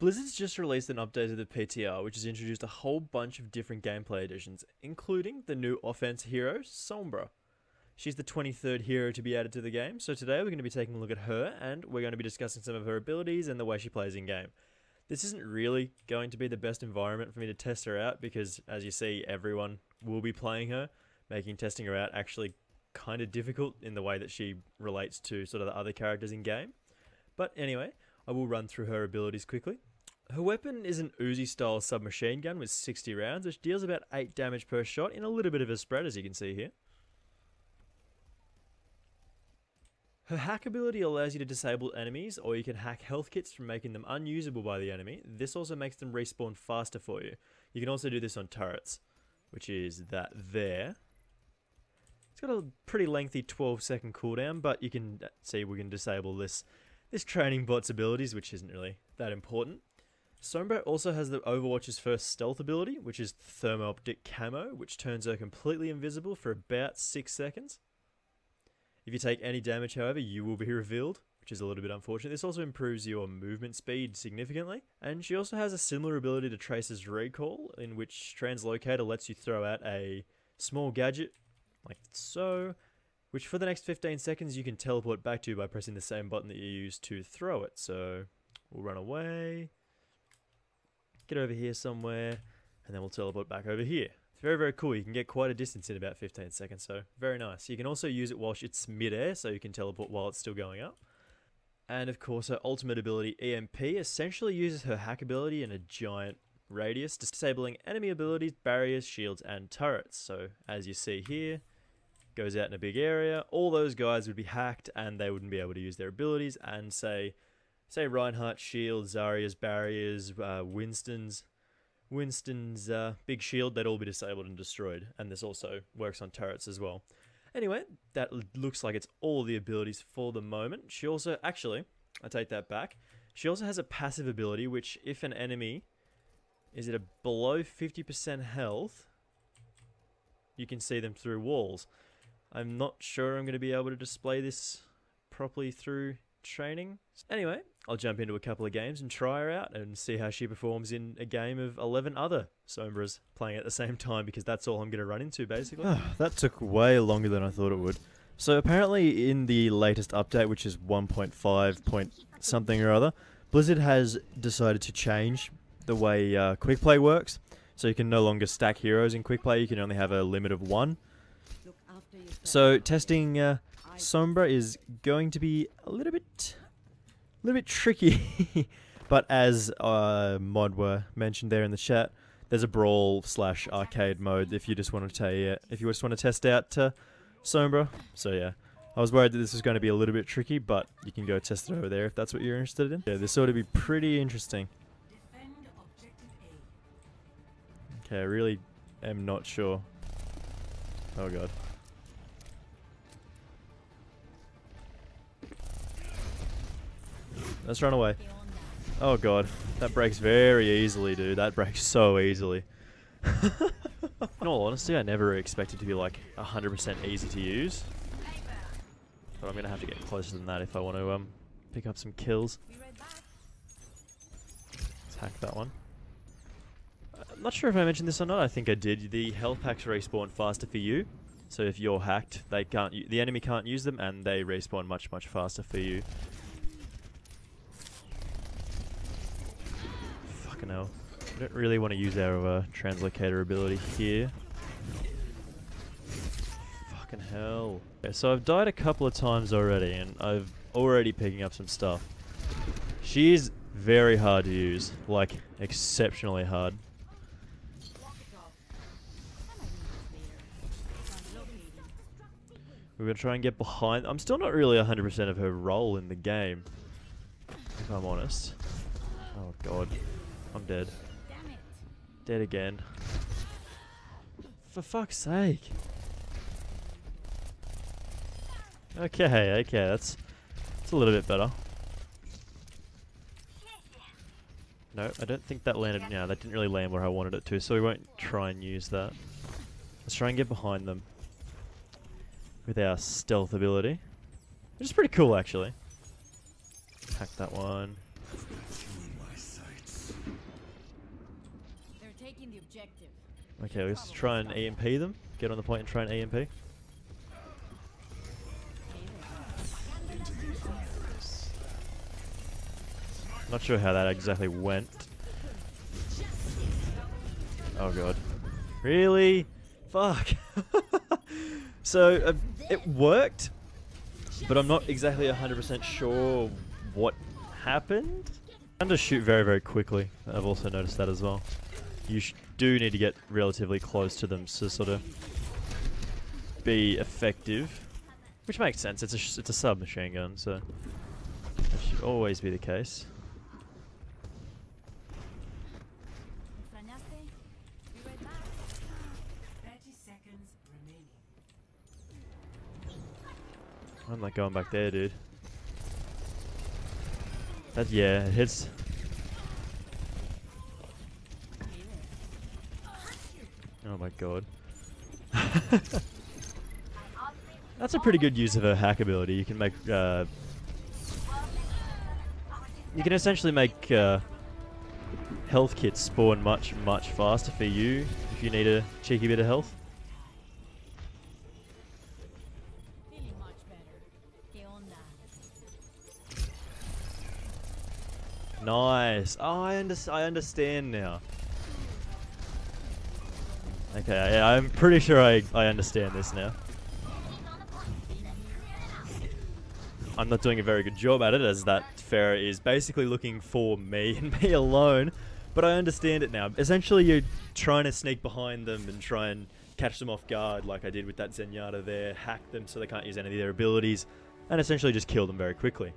Blizzard's just released an update to the PTR, which has introduced a whole bunch of different gameplay additions, including the new offense hero, Sombra. She's the 23rd hero to be added to the game, so today we're going to be taking a look at her, and we're going to be discussing some of her abilities and the way she plays in-game. This isn't really going to be the best environment for me to test her out, because as you see, everyone will be playing her, making testing her out actually kind of difficult in the way that she relates to sort of the other characters in-game. But anyway, I will run through her abilities quickly. Her weapon is an Uzi style submachine gun with 60 rounds, which deals about 8 damage per shot in a little bit of a spread, as you can see here. Her hack ability allows you to disable enemies, or you can hack health kits from making them unusable by the enemy. This also makes them respawn faster for you. You can also do this on turrets, which is that there. It's got a pretty lengthy 12-second cooldown, but you can see we can disable this training bot's abilities, which isn't really that important. Sombra also has the Overwatch's first stealth ability, which is Thermo-Optic Camo, which turns her completely invisible for about 6 seconds. If you take any damage, however, you will be revealed, which is a little bit unfortunate. This also improves your movement speed significantly. And she also has a similar ability to Tracer's Recall, in which Translocator lets you throw out a small gadget, like so, which for the next 15 seconds you can teleport back to by pressing the same button that you used to throw it. So, we'll run away, get over here somewhere, and then we'll teleport back over here. It's very, very cool. You can get quite a distance in about 15 seconds, so very nice. You can also use it whilst it's mid-air, so you can teleport while it's still going up. And of course, her ultimate ability, EMP, essentially uses her hack ability in a giant radius, disabling enemy abilities, barriers, shields, and turrets. So, as you see here, goes out in a big area. All those guys would be hacked, and they wouldn't be able to use their abilities, and say Reinhardt's shield, Zarya's barriers, Winston's big shield, they'd all be disabled and destroyed. And this also works on turrets as well. Anyway, that looks like it's all the abilities for the moment. She also, actually, I take that back. She also has a passive ability, which if an enemy is at a below 50% health, you can see them through walls. I'm not sure I'm going to be able to display this properly through training. Anyway, I'll jump into a couple of games and try her out and see how she performs in a game of 11 other Sombras playing at the same time, because that's all I'm going to run into basically. That took way longer than I thought it would. So apparently in the latest update, which is 1.5 point something or other, Blizzard has decided to change the way quickplay works. So you can no longer stack heroes in quickplay, you can only have a limit of 1. So testing Sombra is going to be a little bit tricky, but as Mod were mentioned there in the chat, there's a brawl/arcade mode if you just want to test out Sombra. So yeah, I was worried that this was going to be a little bit tricky, but you can go test it over there if that's what you're interested in. Yeah, this ought to be pretty interesting. Okay, I really am not sure. Oh god. Let's run away. Oh god, that breaks very easily, dude. That breaks so easily. In all honesty, I never expected to be like 100% easy to use. But I'm gonna have to get closer than that if I want to pick up some kills. Let's hack that one. I'm not sure if I mentioned this or not. I think I did. The health packs respawn faster for you. So if you're hacked, they can't. The enemy can't use them, and they respawn much, much faster for you. Now, I don't really want to use our Translocator ability here. Fucking hell. Okay, so I've died a couple of times already, and I've already picking up some stuff. She is very hard to use, like exceptionally hard. We're going to try and get behind. I'm still not really 100% of her role in the game, if I'm honest. Oh god. I'm dead. Damn it. Dead again. For fuck's sake. Okay, that's a little bit better. No, I don't think that landed. No, that didn't really land where I wanted it to, so we won't try and use that. Let's try and get behind them with our stealth ability, which is pretty cool actually. Hack that one. taking the objective. Okay, let's try and EMP them. Get on the point and try and EMP. Not sure how that exactly went. Oh god. Really? Fuck. So, it worked, but I'm not exactly 100% sure what happened. I undershoot very, very quickly. I've also noticed that as well. You do need to get relatively close to them to sort of be effective. Which makes sense, it's a submachine gun, so that should always be the case. I'm like going back there, dude. That, yeah, it hits. Oh my god. That's a pretty good use of her hack ability. You can make, you can essentially make, health kits spawn much, much faster for you if you need a cheeky bit of health. Nice. Oh, I understand now. Okay, yeah, I'm pretty sure I understand this now. I'm not doing a very good job at it, as that Pharah is basically looking for me and me alone, but I understand it now. Essentially, you're trying to sneak behind them and try and catch them off guard, like I did with that Zenyatta there, hack them so they can't use any of their abilities, and essentially just kill them very quickly.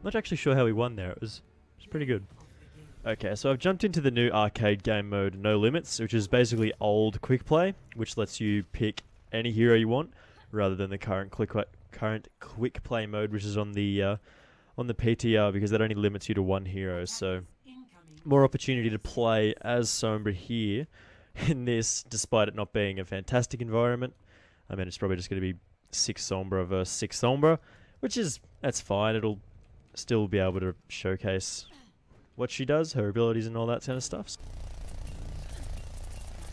I'm not actually sure how we won there, it was pretty good. Okay, so I've jumped into the new arcade game mode, No Limits, which is basically old quick play, which lets you pick any hero you want, rather than the current quick play mode, which is on the PTR, because that only limits you to one hero. So more opportunity to play as Sombra here in this, despite it not being a fantastic environment. I mean, it's probably just going to be 6 Sombra versus 6 Sombra, which is, that's fine. It'll still be able to showcase what she does, her abilities and all that kind of stuff. So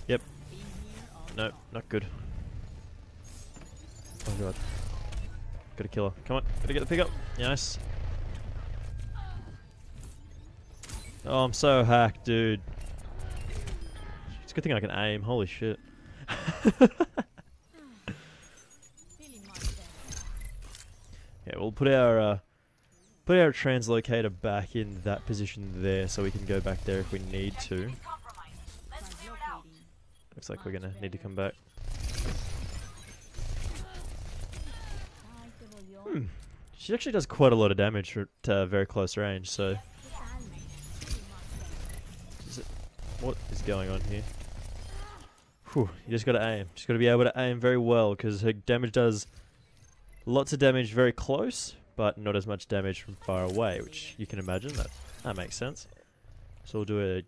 yep. Nope, not good. Oh god. Gotta kill her. Come on, gotta get the pickup. Nice. Oh, I'm so hacked, dude. It's a good thing I can aim, holy shit. Yeah, we'll put our Put our Translocator back in that position there, so we can go back there if we need to. Looks like we're gonna need to come back. Hmm. She actually does quite a lot of damage at very close range, so... What is going on here? Whew, you just gotta aim. Just gotta be able to aim very well, because her damage does lots of damage very close, but not as much damage from far away, which you can imagine, that makes sense. So we'll do a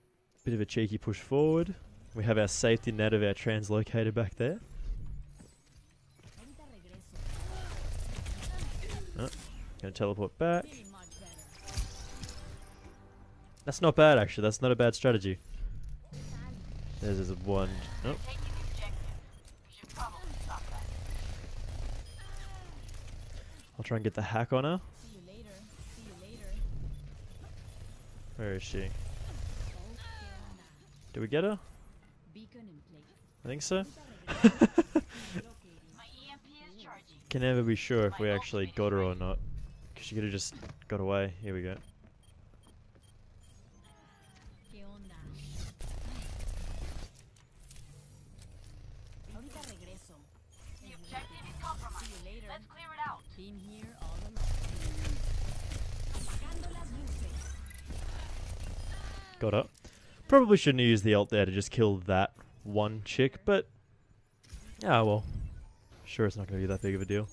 bit of a cheeky push forward. We have our safety net of our Translocator back there. Oh, gonna teleport back. That's not bad actually, that's not a bad strategy. There's a one, nope. I'll try and get the hack on her. Where is she? Did we get her? I think so. Can never be sure if we actually got her or not, because she could have just got away. Here we go. Got up. Probably shouldn't have used the ult there to just kill that one chick, but... Ah, well. Sure, it's not going to be that big of a deal.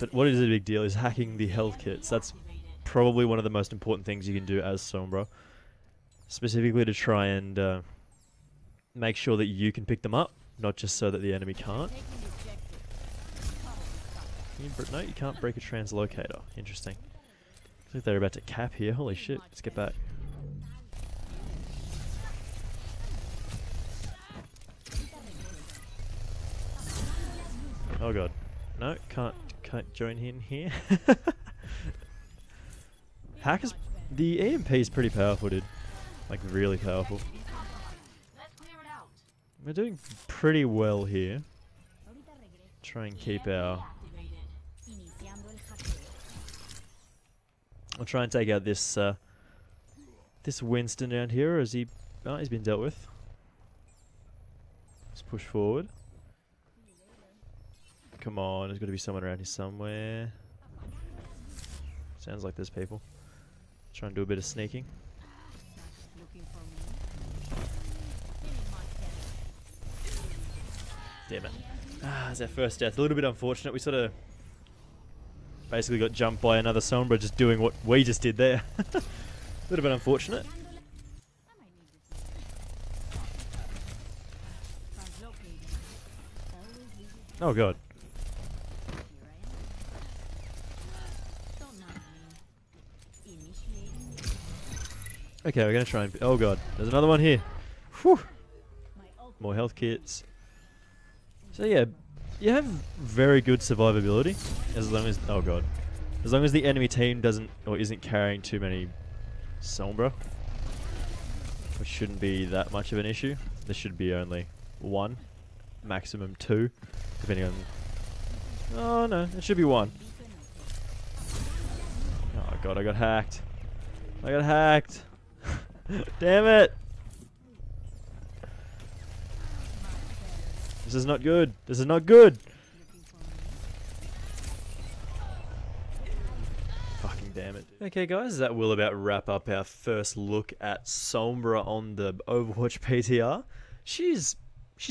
But what is a big deal is hacking the health kits. That's probably one of the most important things you can do as Sombra. Specifically to try and make sure that you can pick them up, not just so that the enemy can't. No, you can't break a Translocator. Interesting. Looks like they're about to cap here. Holy shit. Let's get back. Oh god. No, can't join in here. Hack is... The EMP is pretty powerful, dude. Like, really powerful. We're doing pretty well here. Try and keep our... I'll try and take out this this Winston down here, or is he... Oh, he's been dealt with. Let's push forward. Come on, there's got to be someone around here somewhere. Sounds like there's people. Try and do a bit of sneaking. Damn it. Ah, it's our first death. A little bit unfortunate. We sort of... basically got jumped by another Sombra just doing what we just did there. A little bit unfortunate. Oh god. Okay, we're gonna try and... Oh god, there's another one here. Whew. More health kits. So yeah, you have very good survivability, as long as... Oh god. As long as the enemy team doesn't... or isn't carrying too many Sombra. Which shouldn't be that much of an issue. There should be only one. Maximum two. Depending on... Oh no, it should be one. Oh god, I got hacked. I got hacked. Damn it! This is not good. This is not good. Fucking damn it. Okay guys, that will about wrap up our first look at Sombra on the Overwatch PTR. She's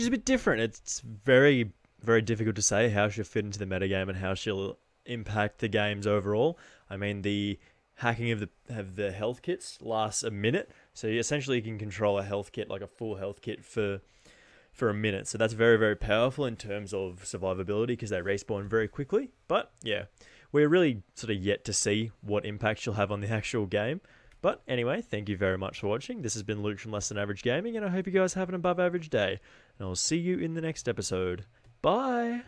a bit different. It's very, very difficult to say how she'll fit into the metagame and how she'll impact the games overall. I mean, the hacking of the health kits lasts a minute. So you essentially can control a health kit, like a full health kit for a minute. So that's very, very powerful in terms of survivability because they respawn very quickly. But yeah, we're really sort of yet to see what impact she'll have on the actual game. But anyway, thank you very much for watching. This has been Luke from Less Than Average Gaming, and I hope you guys have an above average day. And I'll see you in the next episode. Bye!